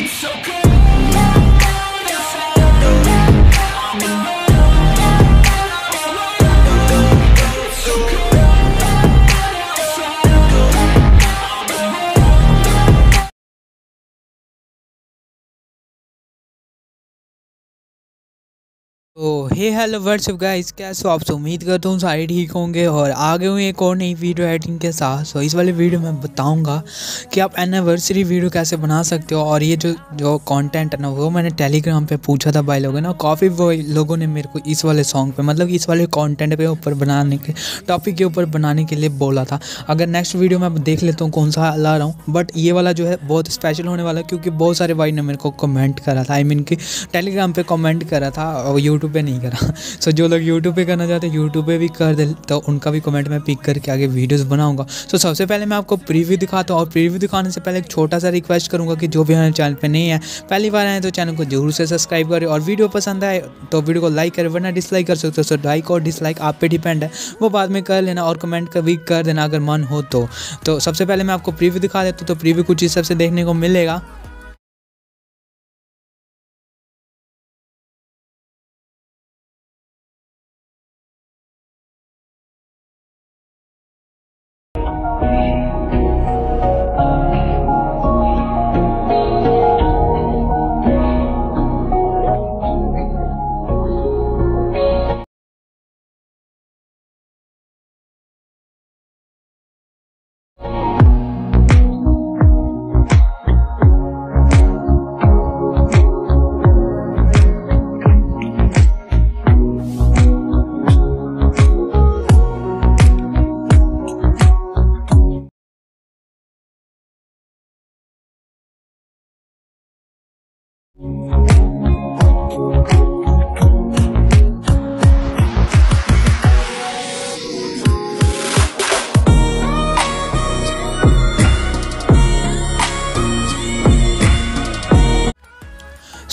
It's so good. तो hello what's up guys, कैसे हो आप? उम्मीद करता हूँ सारे ठीक होंगे और आ गए हुए एक और नई वीडियो एडिटिंग के साथ। सो इस वाले वीडियो में बताऊंगा कि आप एनिवर्सरी वीडियो कैसे बना सकते हो। और ये जो कंटेंट है ना, वो मैंने टेलीग्राम पे पूछा था भाई लोगों ने, काफ़ी लोगों ने मेरे को इस वाले सॉन्ग पे, मतलब इस वाले कॉन्टेंट पे ऊपर बनाने के टॉपिक के ऊपर बनाने के लिए बोला था। अगर नेक्स्ट वीडियो में देख लेता हूँ कौन सा ला रहा हूँ, बट ये वाला जो है बहुत स्पेशल होने वाला है, क्योंकि बहुत सारे भाई ने मेरे को कमेंट करा था, आई मीन कि टेलीग्राम पर कमेंट करा था और यूट्यूब पे नहीं करा। सो जो लोग YouTube पे करना चाहते हैं YouTube पे भी कर दे, तो उनका भी कमेंट में पिक करके आगे वीडियोस बनाऊंगा। सो सबसे पहले मैं आपको प्रीव्यू दिखाता हूँ, और प्रीव्यू दिखाने से पहले एक छोटा सा रिक्वेस्ट करूंगा कि जो भी हमारे चैनल पे नहीं है, पहली बार आए तो चैनल को जरूर से सब्सक्राइब करें, और वीडियो पसंद आए तो वीडियो को लाइक करें, वरना डिसलाइक कर सकते हो। सो लाइक और डिसलाइक आप पे डिपेंड है, वो बाद में कर लेना, और कमेंट का भी कर देना अगर मन हो तो। सबसे पहले मैं आपको प्रीव्यू दिखा देता हूँ। तो प्रीव्यू कुछ इस सबसे देखने को मिलेगा।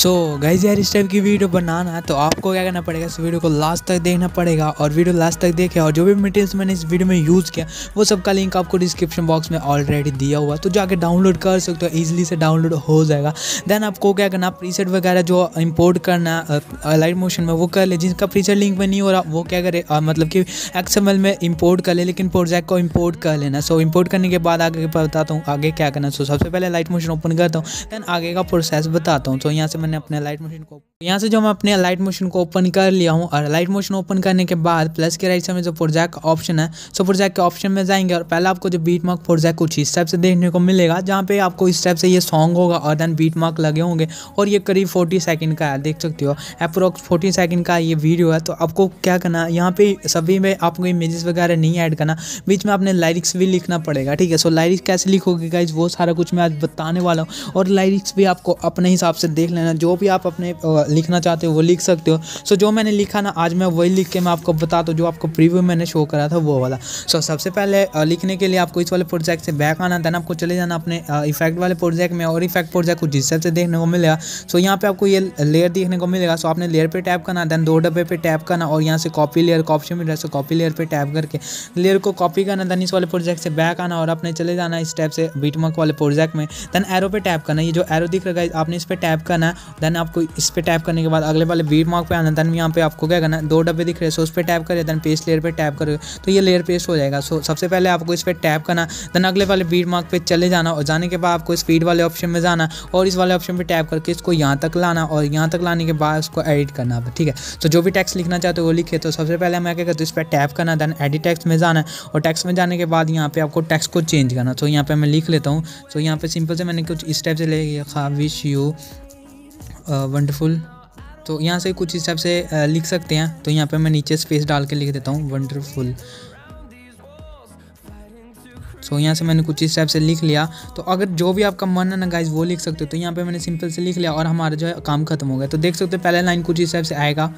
सो गाइस, यार इस टाइप की वीडियो बनाना है तो आपको क्या करना पड़ेगा, इस वीडियो को लास्ट तक देखना पड़ेगा। और वीडियो लास्ट तक देखें, और जो भी मटेरियल्स मैंने इस वीडियो में यूज़ किया वो सबका लिंक आपको डिस्क्रिप्शन बॉक्स में ऑलरेडी दिया हुआ, तो जाके डाउनलोड कर सकते हो, ईजिली से डाउनलोड हो जाएगा। देन आपको क्या करना, प्रीसेट वगैरह जो इम्पोर्ट करना अलाइट मोशन में वो कर ले। जिसका प्रीसेट लिंक में नहीं हो रहा वो क्या करे, मतलब कि XML में इम्पोर्ट कर ले, लेकिन प्रोजेक्ट को इम्पोर्ट कर लेना। सो इम्पोर्ट करने के बाद आगे बताता हूँ आगे क्या करना। सो सबसे पहले अलाइट मोशन ओपन करता हूँ, देन आगे का प्रोसेस बताता हूँ। सो यहाँ से मैंने अपने अलाइट मोशन को, यहाँ से जो मैं अपने अलाइट मोशन को ओपन कर लिया हूँ, और अलाइट मोशन ओपन करने के बाद प्लस के राइट साइड में जो प्रोजेक्ट ऑप्शन है, सो प्रोजेक्ट के ऑप्शन में जाएंगे, और पहला आपको जो बीट मार्क प्रोजेक्ट कुछ इस टाइप से देखने को मिलेगा, जहाँ पे आपको इस टाइप से ये सॉन्ग होगा और देन बीट मार्क लगे होंगे। और ये करीब 40 सेकेंड का है, देख सकते हो अप्रोक्स 40 सेकेंड का ये वीडियो है। तो आपको क्या करना, यहाँ पे सभी में आपको इमेजेस वगैरह नहीं ऐड करना, बीच में आपने लाइरिक्स भी लिखना पड़ेगा, ठीक है। सो लाइरिक्स कैसे लिखोगे गाइस, वो सारा कुछ मैं आज बताने वाला हूँ, और लाइरिक्स भी आपको अपने हिसाब से देख लेना, जो भी आप अपने लिखना चाहते हो वो लिख सकते हो। सो जो मैंने लिखा ना आज, मैं वही लिख के मैं आपको बताता हूँ, जो आपको प्रीव्यू मैंने शो करा था वो वाला। सो सबसे पहले लिखने के लिए आपको इस वाले प्रोजेक्ट से बैक आना, देन आपको चले जाना अपने इफेक्ट वाले प्रोजेक्ट में, और इफेक्ट प्रोजेक्ट को जिस से देखने को मिलेगा। सो यहाँ पे आपको ये लेयर देखने को मिलेगा। सो आपने लेयर पर टैप करना, देन दो डब्बे पे टैप करना, और यहाँ से कॉपी लेयर का ऑप्शन मिल रहा है। सो कॉपी लेयर पर टैप करके लेयर को कॉपी करना, देन इस वाले प्रोजेक्ट से बैक आना, और आपने चले जाना इस टाइप से बीटमार्क वाले प्रोजेक्ट में, देन एरो पर टैप करना। ये जो एरो दिख रहा है आपने इस पर टैप करना, देन आपको इस पे टैप करने के बाद अगले वाले बीट मार्क पे आना, देन यहाँ पे आपको क्या करना, दो डब्बे दिख रहे हैं, सो उस पे टैप करें, देन पेस्ट लेयर पे टैप करें तो ये लेयर पेस्ट हो जाएगा। सो सबसे पहले आपको इस पे टैप करना, देन अगले वाले बीट मार्क पे चले जाना, और जाने के बाद आपको स्पीड वाले ऑप्शन में जाना, और इस वाले ऑप्शन पर टैप करके इसको यहाँ तक लाना, और यहाँ तक लाने के बाद उसको एडिट करना, ठीक है। तो जो भी टेक्स्ट लिखना चाहते हो वो लिखे। तो सबसे पहले मैं क्या करता हूँ, इस पर टैप करना, देन एडिट टेक्स्ट में जाना, और टेक्स्ट में जाने के बाद यहाँ पे आपको टेक्स्ट को चेंज करना। तो यहाँ पे मैं लिख लेता हूँ। सो यहाँ पे सिंपल से मैंने कुछ इस टाइप से लिखा, विश यू वंडरफुल, तो यहाँ से कुछ हिसाब से लिख सकते हैं। तो यहाँ पे मैं नीचे स्पेस डाल के लिख देता हूँ वंडरफुल। सो यहाँ से मैंने कुछ इस टाइप से लिख लिया। तो अगर जो भी आपका मन है ना गाइज वो लिख सकते हो। तो यहाँ पे मैंने सिंपल से लिख लिया, और हमारा जो है काम खत्म हो गया। तो देख सकते हो पहले लाइन कुछ इस टाइप से आएगा।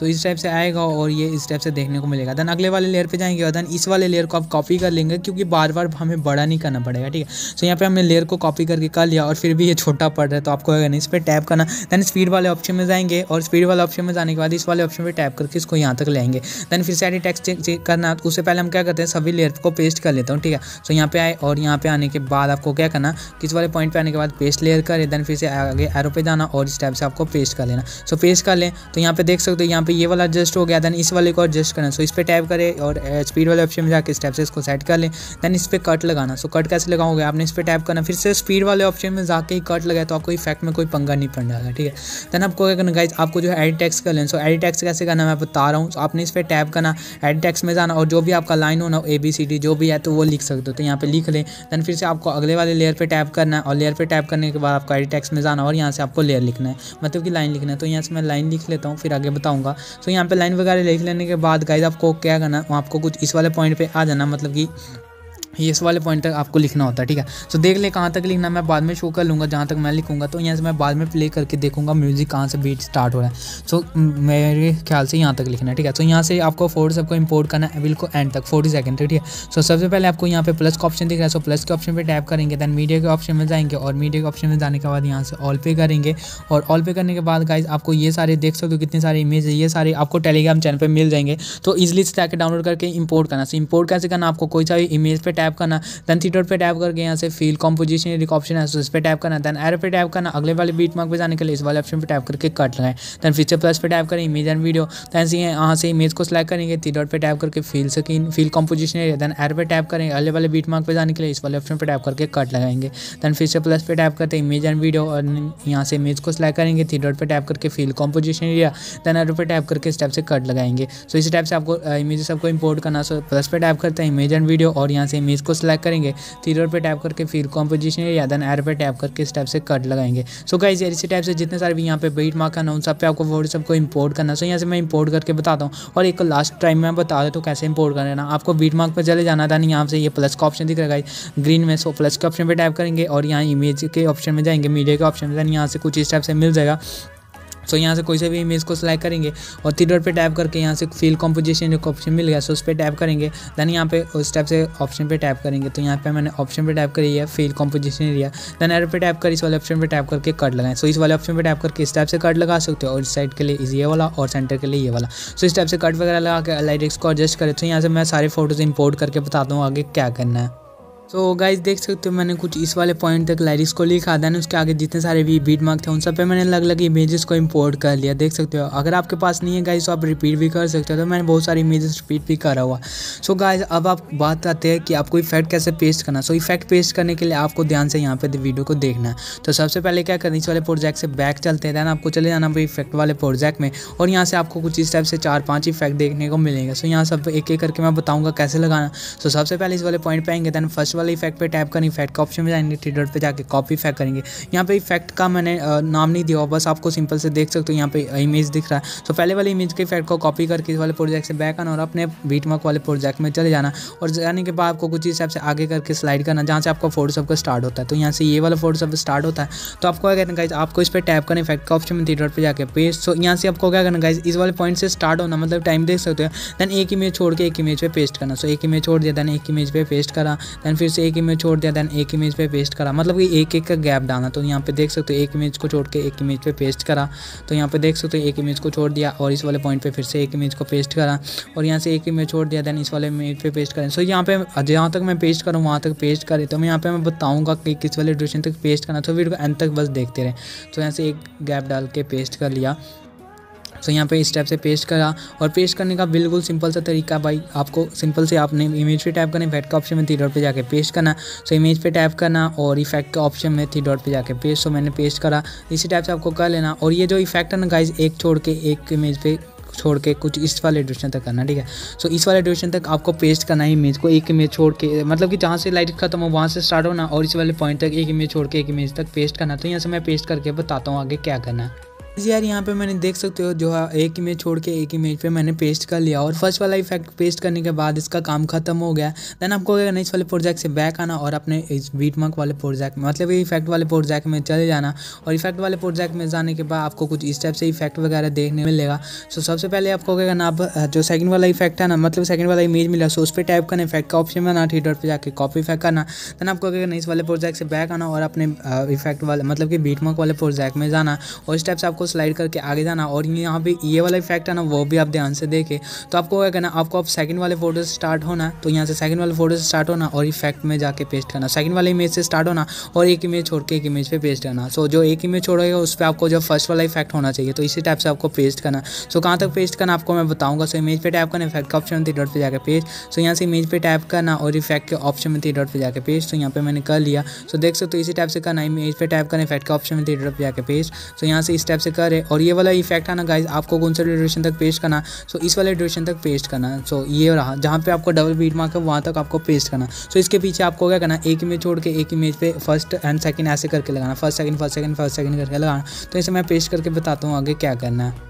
तो इस टाइप से आएगा और ये इस टाइप से देखने को मिलेगा। देन अगले वाले लेयर पे जाएंगे और देन इस वाले लेयर को आप कॉपी कर लेंगे क्योंकि बार बार हमें बड़ा नहीं करना पड़ेगा, ठीक है। सो यहाँ पे हमने लेयर को कॉपी करके कर लिया और फिर भी ये छोटा पड़ रहा है तो आपको इस पर टैप करना। देन स्पीड वाले ऑप्शन में जाएंगे और स्पीड वाले ऑप्शन में जाने के बाद इस वाले ऑप्शन पर टैप करके इसको यहाँ तक लाएंगे। देन फिर सारी टेक्स्ट चेक करना, उससे पहले हम क्या करते हैं सभी लेयर को पेस्ट कर लेता हूँ, ठीक है। सो यहाँ पर आए और यहाँ पर आने के बाद आपको क्या करना, किस वाले पॉइंट पर आने के बाद पेस्ट लेयर करें। देन फिर से आगे एरो पे जाना और इस टाइप से आपको पेस्ट कर लेना। सो पेस्ट कर लें तो यहाँ पे देख सकते हो यहाँ पे ये वाला एडजस्ट हो गया। देन इस वाले को एडजस्ट करना, सो इस पर टैप करें और स्पीड वाले ऑप्शन में जाकर इस टाइप से इसको सेट कर लें। देन इस पर कट लगाना, सो कट कैसे लगाओगे, आपने इस पर टैप करना, फिर से स्पीड वाले ऑप्शन में जाके ही कट लगाए तो आपको इफेक्ट में कोई पंगा नहीं पड़ रहा, ठीक है। देन आपको क्या करना गाइस, आपको जो है एडिट टेक्स्ट कर लें। सो एडिट टेक्स्ट कैसे करना मैं बता रहा हूँ। सो आपने इस पर टैप करना, एडिट टेक्स्ट में जाना और जो भी आपका लाइन हो ना, ABCD जो भी है तो वो लिख सकते हो, तो यहाँ पर लिख लें। देन फिर से आपको अगले वाले लेयर पर टैप करना है और लेयर पर टैप करने के बाद आपको एडिट टेक्स्ट में जाना और यहाँ से आपको लेयर लिखना है, मतलब कि लाइन लिखना है। तो यहाँ से मैं लाइन लिख लेता हूँ, फिर आगे बताऊँगा। तो यहाँ पे लाइन वगैरह लिख लेने के बाद गाइस आपको क्या करना, आपको कुछ इस वाले पॉइंट पे आ जाना, मतलब कि इस वाले पॉइंट तक आपको लिखना होता है, ठीक है। सो देख ले कहाँ तक लिखना, मैं बाद में शो कर लूँगा जहाँ तक मैं लिखूँगा। तो यहाँ से मैं बाद में प्ले करके देखूँगा म्यूजिक कहाँ से बीट स्टार्ट हो रहा है। सो मेरे ख्याल से यहाँ तक लिखना है, ठीक है। सो यहाँ से आपको फोर्स सबको इंपोर्ट करना है बिल्कुल एंड तक 40 सेकंड, ठीक है। सो सबसे पहले आपको यहाँ पे प्लस का ऑप्शन दिख रहा है, सो प्लस के ऑप्शन पर टैप करेंगे। देन मीडिया के ऑप्शन में जाएंगे और मीडिया के ऑप्शन में जाने के बाद यहाँ से ऑल पे करेंगे और ऑल पे करने के बाद गाइज आपको ये सारे देख सकते हो कितने सारे इमेज है, ये सारे आपको टेलीग्राम चैनल पर मिल जाएंगे। तो ईजिली से जाकर डाउनलोड करके इंपोर्ट करना। सो इंपोर्ट कैसे करना, आपको कोई सा भी इमेज पर टैप करना। देन थीटर पे टैप करके यहाँ से फील कॉम्पोजिशन एक ऑप्शन है, सो इस पे टैप करना। देन एरो पे टैप करना, अगले वाले बीट मार्क पे जाने के लिए इस वाले ऑप्शन पे टैप करके कट लगाएं। देन फीचर प्लस पे टैप करें इमेज एंड वीडियो। देन से यहाँ से इमेज को सिलेक्ट करेंगे, थीटर पे टैप करके fill screen fill composition area. Then arrow पे टैप करें, अगले वाले बीट मार्क पे जाने के लिए इस वाले ऑप्शन पे टैप करके कट लगाएंगे। देन फीचर प्लस पे टैप करते इमेज एंड वीडियो और यहाँ से इमेज को सिलेक्ट करेंगे, थीटर पे टैप करके fill composition area. Then arrow पे टैप करके इस टाइप से कट लगाएंगे। सो इस टाइप से आपको इमेज सबको इंपोर्ट करना। सो प्लस पे टैप करते हैं इमेज एंड वीडियो और यहाँ से इमेज को सिलेक्ट करेंगे, थीटर पे टैप करके फील कॉम्पोजिशन या देन एरो पे टैप करके इस टाइप से कट लगाएंगे। सो गाइस इसी टाइप से जितने सारे भी यहाँ पे बीट मार्क करना उन सब पे आपको फोटो सबको इंपोर्ट करना। सो यहाँ से मैं इंपोर्ट करके बताता हूँ और एक लास्ट टाइम मैं बता देता हूँ कैसे इंपोर्ट करना। आपको बीट मार्क पर चले जाना था, नहीं यहाँ से ये प्लस का ऑप्शन दिख रहा है ग्रीन में। सो प्लस के ऑप्शन पर टैप करेंगे और यहाँ इमेज के ऑप्शन में जाएंगे, मीडिया के ऑप्शन में जाएंगे, यहाँ से कुछ इस टाइप से मिल जाएगा। सो यहाँ से कोई से भी इमेज को सिलेक्ट करेंगे और थीटर पे टैप करके यहाँ से फील कॉम्पोजिशन एक ऑप्शन मिल गया। सो उस पर टैप करेंगे। देन यहाँ पे उस टाइप से ऑप्शन पे टैप करेंगे, तो यहाँ पे मैंने ऑप्शन पे टैप करी है fill composition area. Then arrow पे टैप कर इस वाले ऑप्शन पे टैप करके कट लगाएं। सो इस वाले ऑप्शन पे टैप करके इस टाइप से कट लगा सकते हो और इस साइड के लिए ये वाला और सेंटर के लिए ये वाला। सो इस टाइप से कट वगैरह लगा के अलाइट को एडजस्ट करें। तो यहाँ से मैं सारे फोटोज इंपोर्ट करके बताता हूँ आगे क्या करना है। सो गाइस देख सकते हो मैंने कुछ इस वाले पॉइंट तक लाइरिक्स को लिखा। देन उसके आगे जितने सारे भी बीट मार्क थे उन सब पे मैंने अलग अलग इमेजेस को इंपोर्ट कर लिया, देख सकते हो। अगर आपके पास नहीं है गाइस तो आप रिपीट भी कर सकते हो, तो मैंने बहुत सारी इमेजेस रिपीट भी करा हुआ। सो गाइस अब आप बात आते हैं कि आपको इफेक्ट कैसे पेस्ट करना। सो इफेक्ट पेस्ट करने के लिए आपको ध्यान से यहाँ पर वीडियो को देखना है। तो सबसे पहले क्या करना, इस वाले प्रोजेक्ट से बैक चलते हैं। देन आपको चले जाना इफेक्ट वाले प्रोजेक्ट में और यहाँ से आपको कुछ इस टाइप से 4-5 इफेक्ट देखने को मिलेंगे। सो यहाँ सब एक एक करके मैं बताऊँगा कैसे लगाना। सो सबसे पहले इस वाले पॉइंट पर आएंगे, देन फर्स्ट वाले इफेक्ट पे टैप करें, इफेक्ट का ऑप्शन में जाएंगे, थीटर पे जाके कॉपी इफेक्ट करेंगे। यहाँ पे इफेक्ट का मैंने नाम नहीं दिया, बस आपको सिंपल से देख सकते हो यहाँ पे इमेज दिख रहा है। तो पहले वाले इमेज के इफेक्ट को कॉपी करके इस वाले प्रोजेक्ट से बैक आना और अपने बीटमार्क वाले प्रोजेक्ट में चले जाना और जाने के बाद आपको कुछ इस हिसाब से आगे करके स्लाइड करना जहाँ से आपका फोटोशॉप का स्टार्ट होता है। तो यहाँ से ये वाला फोटोशॉप स्टार्ट होता है। तो आपको क्या करना गाइस, आपको इस पर टैप करना, इफेक्ट का ऑप्शन में थीटर पर जाके पेस्ट। सो यहाँ से आपको क्या करना गाइस, इस वाले पॉइंट से स्टार्ट होना, मतलब टाइम देख सकते हो। देन एक इमेज छोड़ के एक इमेज पर पेस्ट करना। सो एक इमेज छोड़ दिया, देन एक इमेज पर पेस्ट करा, देन फिर से एक इमेज छोड़ दिया, देन एक इमेज पे पेस्ट करा, मतलब कि एक एक का गैप डालना। तो यहाँ पे देख सकते हो एक इमेज को छोड़ के एक इमेज पे पेस्ट करा। तो यहाँ पे देख सकते हो एक इमेज को छोड़ दिया और इस वाले पॉइंट पे फिर से एक इमेज को पेस्ट करा और यहाँ से एक इमेज छोड़ दिया, देन इस वाले इमेज पे पेस्ट करें। सो यहाँ पे जहाँ तक मैं पेस्ट करूँ वहाँ तक पेस्ट करें। तो मैं यहाँ पे मैं बताऊँगा कि किस वाले ड्यूरेशन तक पेस्ट करना, तो वीडियो को एंड तक बस देखते रहें। तो यहाँ से एक गैप डाल के पेस्ट कर लिया। सो यहाँ पे इस टाइप से पेस्ट करा और पेस्ट करने का बिल्कुल सिंपल सा तरीका भाई, आपको सिंपल से आपने इमेज पे टैप करना, इफेक्ट का ऑप्शन में थीटर पे जाके पेस्ट करना। सो इमेज पे टैप करना और इफेक्ट का ऑप्शन में थीटर पे जाके पेस्ट। सो मैंने पेस्ट करा, इसी टाइप से आपको कर लेना। और ये जो इफेक्ट है ना गाइज, एक छोड़ के एक इमेज पे छोड़ के कुछ इस वाले ड्यूरेशन तक करना, ठीक है। सो इस वाले ड्यूरेशन तक आपको पेस्ट करना है इमेज को, एक इमेज छोड़ के, मतलब कि जहाँ से लाइट खत्म हो वहाँ से स्टार्ट होना और इस वाले पॉइंट तक एक इमेज छोड़ के एक इमेज तक पेस्ट करना। तो यहाँ से मैं पेस्ट करके बताता हूँ आगे क्या करना है। यार यहाँ पे मैंने देख सकते हो जो है एक इमेज छोड़ के एक इमेज पे मैंने पेस्ट कर लिया और फर्स्ट वाला इफेक्ट पेस्ट करने के बाद इसका काम खत्म हो गया। देन आपको क्या करना है, इस वाले प्रोजेक्ट से बैक आना और अपने इस बीटमार्क वाले प्रोजेक्ट में मतलब ये इफेक्ट वाले प्रोजेक्ट में चले जाना और इफेक्ट वाले प्रोजेक्ट में जाने के बाद आपको कुछ इस टाइप से इफेक्ट वगैरह देखने मिलेगा। सो सबसे पहले आपको क्या करना, आप जो सेकंड वाला इफेक्ट है ना मतलब सेकंड वाला इमेज मिला सो उस पर टाइप करना, इफेक्ट का ऑप्शन में आना, थ्री डॉट पर जाकर कॉपी इफेक्ट करना। देन आपको क्या करना, इस वाले प्रोजेक्ट से बैक आना और अपने इफेक्ट वाले मतलब कि बीटमार्क वाले प्रोजेक्ट में जाना और इस टाइप से आपको स्लाइड करके आगे जाना और यहाँ पे ये वाला इफेक्ट है ना वो भी आप ध्यान से देखें। तो आपको क्या करना, आपको आप सेकंड वाले फोटो से स्टार्ट होना, तो यहाँ से सेकंड वाले फोटो से स्टार्ट होना और इफेक्ट में जाके पेस्ट करना, सेकंड वाले इमेज से स्टार्ट होना और एक इमेज छोड़ के एक इमेज पे पेस्ट करना। सो जो एक इमेज छोड़ेगा उस पर आपको जो फर्स्ट वाला इफेक्ट होना चाहिए तो इसी टाइप से आपको पेस्ट करना। सो कहाँ तक पेस्ट करना आपको मैं बताऊँगा। सो इमेज पे टाइप करना, इफेक्ट का ऑप्शन थ्री डॉट पर जाकर पेस्ट। सो यहाँ से इमेज पे टाइप करना और इफेक्ट के ऑप्शन में थ्री डॉट पर जाकर पेस्ट। तो यहाँ पे मैंने कर लिया। सो देख सकते हो इसी टाइप से करना, इमेज पे टाइप करना, इफेक्ट का ऑप्शन में थ्री डॉट पर जाकर पेस्ट। सो यहाँ से इस टाइप से करे और ये वाला इफेक्ट है ना गाइज आपको कौन सा ड्यूरेशन तक पेस्ट करना, सो इस वाले ड्यूरेशन तक पेस्ट करना। सो ये रहा, जहाँ पे आपको डबल बीट मार्क है वहाँ तक आपको पेस्ट करना। सो इसके पीछे आपको क्या करना, एक इमेज छोड़ के एक इमेज पे फर्स्ट एंड सेकंड ऐसे करके लगाना, फर्स्ट सेकंड करके लगाना। तो इसे मैं पेस्ट करके बताता हूँ आगे क्या करना है।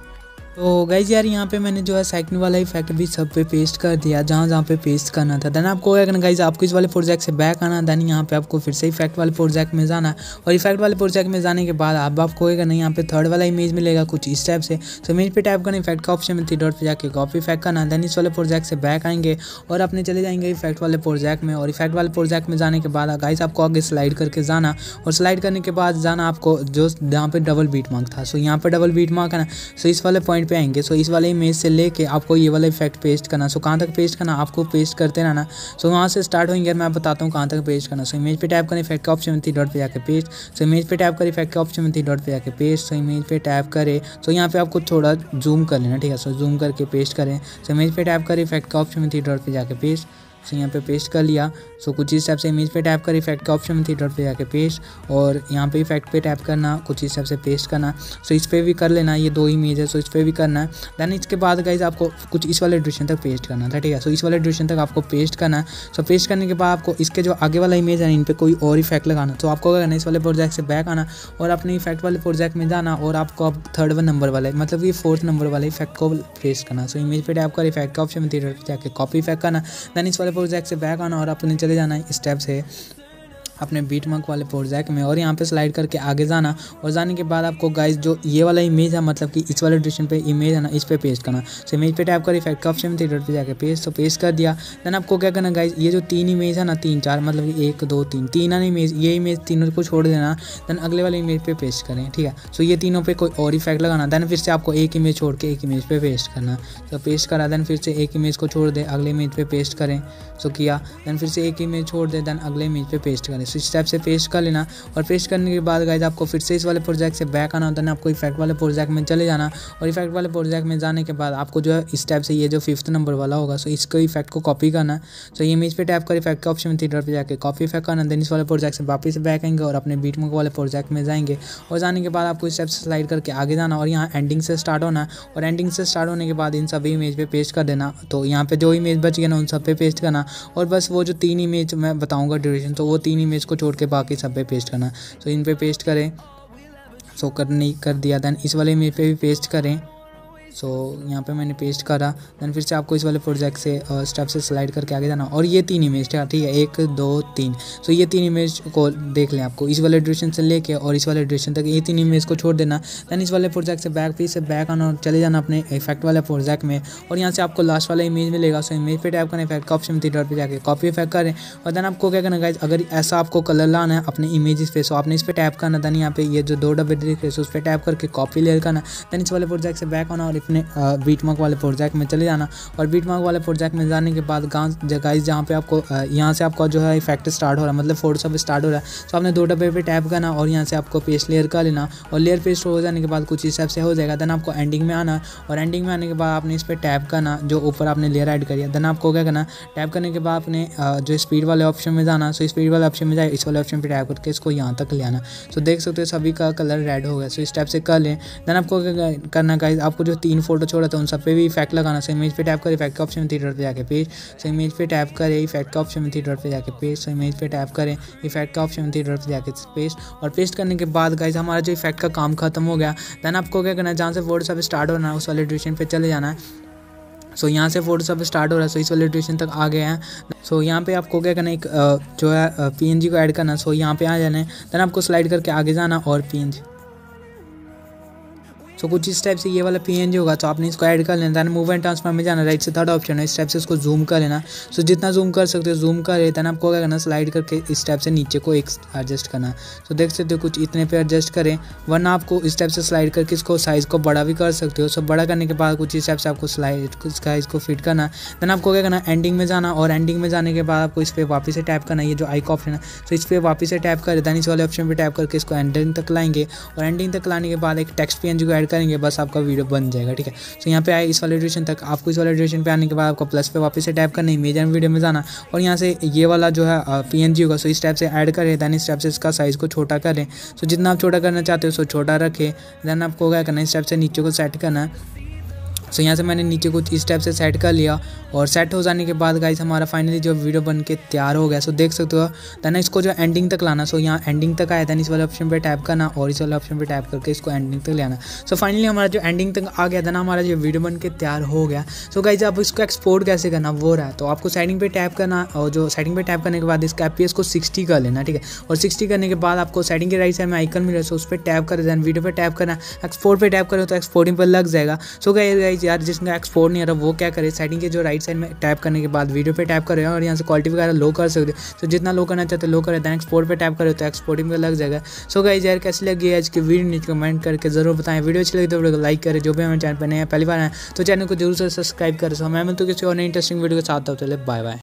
तो गाइज यार यहाँ पे मैंने जो है सेकंड वाला इफेक्ट भी सब पे पेस्ट कर दिया जहाँ पे पेस्ट करना था। देन आपको क्या करना गाइज, आपको इस वाले प्रोजेक्ट से बैक आना, देन यहाँ पे आपको फिर से इफेक्ट वाले प्रोजेक्ट में जाना और इफेक्ट वाले प्रोजेक्ट में जाने के बाद अब आपको क्या करना, यहाँ पे थर्ड वाला इमेज मिलेगा कुछ इस टाइप से। सो इमेज पे टाइप करना, इफेक्ट का ऑप्शन में थ्री डॉट पर जाकर कॉपी इफेक्ट करना। देन इस वाले प्रोजेक्ट से बैक आएंगे और अपने चले जाएंगे इफेक्ट वाले प्रोजेक्ट में और इफेक्ट वाले प्रोजेक्ट में जाने के बाद गाइज आपको आगे स्लाइड करके जाना और स्लाइड करने के बाद जाना आपको जो जहाँ पे डबल बीट मार्क था। सो यहाँ पर डबल बीट मार्क है ना, सो इस वाले पे आएंगे। सो इस वाले इमेज से लेके आपको ये वाला इफेक्ट पेस्ट करना। सो कहाँ तक पेस्ट करना आपको पेस्ट करते रहना। सो वहाँ से स्टार्ट होंगे, मैं बताता हूँ कहाँ तक पेस्ट करना। सो इमेज पे टाइप करें, इफेक्ट का ऑप्शन में थ्री डॉट पे जाकर पेस्ट। सो इमेज पे टाइप करें, इफेक्ट का ऑप्शन में थ्री डॉट पे जाकर पेस्ट। सो इमेज पे टाइप करें, सो यहाँ पे आपको थोड़ा जूम कर लेना, ठीक है। सो जूम करके पेस्ट करें। सो इमेज पे टाइप करें, इफेक्ट का ऑप्शन में थ्री डॉट पे जाकर पेस्ट। सो यहाँ पे पेस्ट कर लिया। सो कुछ इस टाइप से इमेज पे टाइप कर, इफेक्ट का ऑप्शन में थ्री डॉट पे जाके पेस्ट और यहाँ पे इफेक्ट पे टाइप करना, कुछ इस टाइप से पेस्ट करना। सो इस पे भी कर लेना, ये दो इमेज है सो इस पे भी करना है। देन इसके बाद गाइज आपको कुछ इस वाले ड्यूरेशन तक पेस्ट करना था, ठीक है। सो इस वाले ड्यूरेशन तक आपको पेस्ट करना है। सो पेस्ट करने के बाद आपको इसके जो आगे वाला इमेज है इन पर कोई और इफेक्ट लगाना। तो आपको क्या करना, इस वाले प्रोजेक्ट से बैक आना और अपने इफेक्ट वाले प्रोजेक्ट में जाना और आपको अब थर्ड नंबर वाले मतलब कि फोर्थ नंबर वाले इफेक्ट को पेस्ट करना। सो इमेज पे टाइप कर, इफेक्ट का ऑप्शन में थ्री डॉट पे जाके कॉपी इफेक्ट करना। देन इस प्रोजेक्ट से बैक आना और अपने चले जाना है इस टाइप से अपने बीटमार्क वाले प्रोजेक्ट में और यहाँ पे स्लाइड करके आगे जाना और जाने के बाद आपको गाइज जो ये वाला इमेज है मतलब कि इस वाले ड्यूरेशन पे इमेज है ना, इस पे पेस्ट करना। सो इमेज पे टाइप कर, इफेक्ट का ऑप्शन में थ्री डॉट पे जाकर पेस्ट। तो पेस्ट कर दिया। देन आपको क्या करना गाइज, ये जो तीन इमेज है ना, तीन चार मतलब कि एक दो तीन, तीन इमेज, ये इमेज तीनों को छोड़ देना। देन अगले वाले इमेज पर पेस्ट करें, ठीक है। सो ये तीनों पर कोई और इफेक्ट लगाना। देन फिर से आपको एक इमेज छोड़ के एक इमेज पर पेस्ट करना। तो पेस्ट करा। देन फिर से एक इमेज को छोड़ दें, अगले इमेज पर पेस्ट करें। सो किया। देन फिर से एक इमेज छोड़ दें, देन अगले इमेज पर पेस्ट करें। इस टाइप से पेस्ट कर लेना और पेस्ट करने के बाद गाइज आपको फिर से इस वाले प्रोजेक्ट से बैक आना होता है ना, आपको इफेक्ट वाले प्रोजेक्ट में चले जाना और इफेक्ट वाले प्रोजेक्ट में जाने के बाद आपको जो है इस टाइप से ये जो फिफ्थ नंबर वाला होगा सो इसको इफेक्ट को कॉपी करना। सो ये इमेज पे टाइप कर, इफेक्ट का ऑप्शन में थ्री डॉट पे जाकर कॉपी इफेक्ट करना। देन इस वाले प्रोजेक्ट से वापस बैक आएंगे और अपने बीटमार्क वाले प्रोजेक्ट में जाएंगे और जाने के बाद आपको इस टाइप से स्लाइड करके आगे जाना और यहाँ एंडिंग से स्टार्ट होना और एंडिंग से स्टार्ट होने के बाद इन सभी इमेज पर पेस्ट कर देना। तो यहाँ पर जो इमेज बच गया ना उन सब पे पेस्ट करना और बस वो जो तीन इमेज मैं बताऊँगा ड्यूरेशन, तो वो तीन इमेज को छोड़ के बाकी सब पे पेस्ट करना। सो इन पे पेस्ट करें। सो कर दिया। देन इस वाले इमेज पे भी पेस्ट करें। सो यहाँ पे मैंने पेस्ट करा। देन फिर से आपको इस वाले प्रोजेक्ट से स्टेप से स्लाइड करके आगे जाना और ये तीन इमेज, ठीक है, एक दो तीन। सो ये तीन इमेज को देख लें आपको इस वाले ड्यूरेशन से लेके और इस वाले ड्यूरेशन तक, ये तीन इमेज को छोड़ देना। देन इस वाले प्रोजेक्ट से बैक पीस से बैक आना और चले जाना अपने इफेक्ट वाले प्रोजेक्ट में और यहाँ से आपको लास्ट वाला इमेज मिलेगा। सो इमेज पे टाइप करना, इफेक्ट का ऑप्शन थ्री डॉट पे जाके कॉपी इफेक्ट करें और देन आपको क्या करना गाइज, अगर ऐसा आपको कलर लाना है अपने इमेज पे, सो आपने इस पर टाइप करना। देन यहाँ पे ये जो दो डब्बे दिख रहे उस पर टाइप करके कॉपी लेयर करना। देन इस वाले प्रोजेक्ट से बैक आना और अपने बीटमार्क वाले प्रोजेक्ट में चले जाना और बीटमार्क वाले प्रोजेक्ट में जाने के बाद गाइस जहाँ पे आपको यहाँ से आपका जो है इफेक्ट स्टार्ट हो रहा है मतलब फोटोशॉप स्टार्ट हो रहा है। सो आपने दो डब्बे पे टैप करना और यहाँ से आपको पेस्ट लेयर कर लेना और लेयर पेस्ट हो जाने के बाद कुछ इस टाइप से हो जाएगा। देन आपको एंडिंग में आना और एंडिंग में आने के बाद आपने इस पर टैप करना जो ऊपर आपने लेयर ऐड करी है। देन आपको क्या करना, टैप करने के बाद आपने जो स्पीड वाले ऑप्शन में जाना। सो स्पीड वाले ऑप्शन में जाए, इस वाले ऑप्शन पर टैप करके इसको यहाँ तक ले आना। सो देख सकते हो सभी का कलर रेड हो गया। सो इस टाइप से कर लें। देन आपको क्या करना गाइज, आपको जो तीन फोटो छोड़ा था उन सब पे भी इफेक्ट लगाना। सो इमेज पे टैप करें, इफेक्ट का ऑप्शन में थ्री डॉट पे जाके पेज। सो इमेज पे टैप करें, इफेक्ट का ऑप्शन में थ्री डॉट पे जाके पेज। सो इमेज पे टैप करें, इफेक्ट का ऑप्शन में थ्री डॉट पे जाके पेस्ट। और पेस्ट करने के बाद गाइस हमारा जो इफेक्ट का काम खत्म हो गया। देन आपको क्या करना है, जहाँ से फोटो सब स्टार्ट होना है उस वाले ड्यूरेशन पे चले जाना है। सो यहाँ से फोटो सब स्टार्ट हो रहा है। सो इस वाले ड्यूरेशन तक आ गए हैं। सो यहाँ पे आपको क्या करना है, एक जो है PNG को ऐड करना। सो यहाँ पे आ जाना है, देन आपको स्लाइड करके आगे जाना और PNG। सो कुछ इस टाइप से ये वाला PNG होगा। तो आपने इसको ऐड कर लेना। देन मूव एंड ट्रांसफॉर्म में जाना, राइट से थर्ड ऑप्शन है, इस टाइप से इसको जूम कर लेना। सो जितना जूम कर सकते हो जूम कर लेते हैं। आपको क्या करना, स्लाइड करके इस टाइप से नीचे को एक एडजस्ट करना। सो देख सकते हो कुछ इतने पे एडजस्ट करें, वरना आपको इस टाइप से स्लाइड करके इसको साइज़ को बड़ा भी कर सकते हो। सो बड़ा करने के बाद कुछ इस टाइप से आपको स्लाइड साइज़ को फिट करना। देन आपको क्या करना, एंडिंग में जाना। और एंडिंग में जाने के बाद आपको इस पर वापस से टैप करना, ये जो आई का ऑप्शन है। सो इस पर वापस से टैप करें, देन इस वाले ऑप्शन पर टैप करके इसको एंडिंग तक लाएंगे। और एंडिंग तक लाने के बाद एक टेक्स्ट PNG को करेंगे, बस आपका वीडियो बन जाएगा। ठीक है। सो यहाँ पे आए इस वाले ड्यूरेशन तक। आपको इस वाले ड्यूरेशन पे आने के बाद आपको प्लस पे वापस से टैप करना, इमेज एंड वीडियो में जाना। और यहाँ से ये वाला जो है PNG होगा। सो इस टाइप से ऐड करें, देन इस टाइप से इसका साइज़ को छोटा करें। सो जितना आप छोटा करना चाहते हो सो छोटा रखें। देन आपको क्या करना है, इस टाइप से नीचे को सेट करना है। सो यहाँ से मैंने नीचे कुछ इस टाइप से सेट कर लिया। और सेट हो जाने के बाद गाइस हमारा फाइनली जो वीडियो बन के तैयार हो गया। सो देख सकते हो। देन इसको जो एंडिंग तक लाना। सो यहाँ एंडिंग तक आया, देन इस वाले ऑप्शन पे टैप करना और इस वाले ऑप्शन पे टैप करके इसको एंडिंग तक ले आना। सो फाइनली हमारा जो एंडिंग तक आ गया, देन हमारा जो वीडियो बन के तैयार हो गया। सो गाइस अब इसको एक्सपोर्ट कैसे करना वो रहा। तो आपको सेटिंग पर टैप करना और जो सेटिंग पर टैप करने के बाद इसका FPS को 60 कर लेना। ठीक है। और 60 करने के बाद आपको सेटिंग के राइट साइड में आइकन मिले। सो उस पर टैप करें, देन वीडियो पर टैप करना। एक्सपोर्ट पर टैप करें तो एक्सपोर्टिंग पर लग जाएगा। सो गाइस यार जिसका एक्सपोर्ट नहीं आ रहा वो क्या करे, सेटिंग के जो राइट साइड में टैप करने के बाद वीडियो पे टैप करें और यहाँ से क्वालिटी वगैरह लो कर सकते हो। तो जितना लो करना चाहते हो लो करें, देन एक्सपोर्ट पे टैप करें तो एक्सपोर्टिंग में लग जाएगा। सो गाइस यार कैसी लगी आज की वीडियो नीचे कमेंट करके जरूर बताएं। वीडियो अच्छी लगी तो वीडियो को लाइक करें। जो भी हमारे चैनल पर नए पहली बार आए तो चैनल को जरूर से सब्सक्राइब करें। सो मैं मिलता हूं किसी और इंटरेस्टिंग वीडियो के साथ। तब तक के लिए बाय बाय।